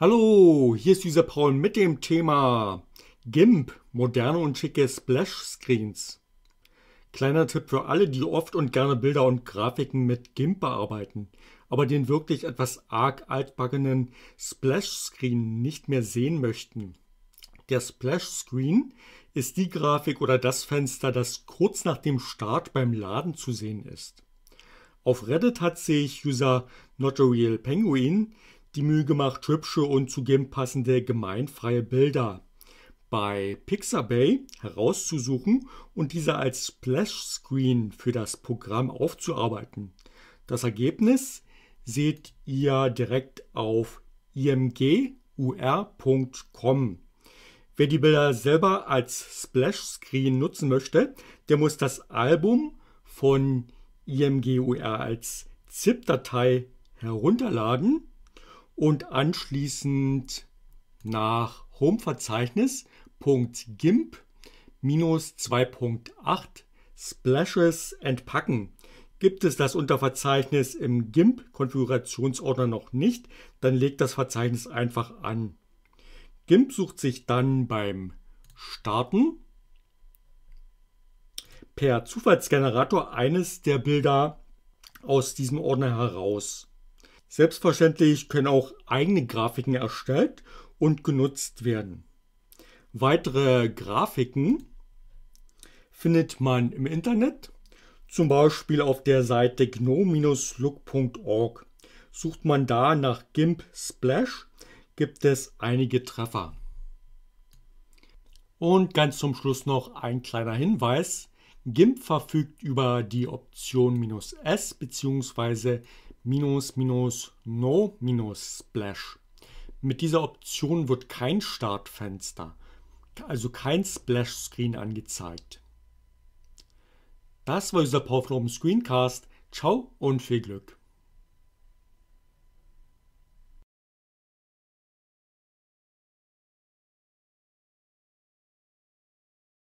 Hallo, hier ist dieser Paul mit dem Thema GIMP, moderne und schicke Splashscreens. Kleiner Tipp für alle, die oft und gerne Bilder und Grafiken mit GIMP bearbeiten, aber den wirklich etwas arg altbackenen Splashscreen nicht mehr sehen möchten. Der Splashscreen ist die Grafik oder das Fenster, das kurz nach dem Start beim Laden zu sehen ist. Auf Reddit hat sich User Notreal Penguin die Mühe gemacht, hübsche und zu GIMP passende gemeinfreie Bilder bei Pixabay herauszusuchen und diese als Splashscreen für das Programm aufzuarbeiten. Das Ergebnis seht ihr direkt auf imgur.com. Wer die Bilder selber als Splashscreen nutzen möchte, der muss das Album von imgur als ZIP-Datei herunterladen und anschließend nach homeverzeichnis.gimp-2.8 Splashes entpacken. Gibt es das Unterverzeichnis im GIMP-Konfigurationsordner noch nicht, dann legt das Verzeichnis einfach an. GIMP sucht sich dann beim Starten per Zufallsgenerator eines der Bilder aus diesem Ordner heraus. Selbstverständlich können auch eigene Grafiken erstellt und genutzt werden. Weitere Grafiken findet man im Internet, zum Beispiel auf der Seite gnome-look.org. Sucht man da nach GIMP Splash, gibt es einige Treffer. Und ganz zum Schluss noch ein kleiner Hinweis. GIMP verfügt über die Option -S bzw. -no-splash. Mit dieser Option wird kein Startfenster, also kein Splash-Screen angezeigt. Das war unser Power Screencast. Ciao und viel Glück!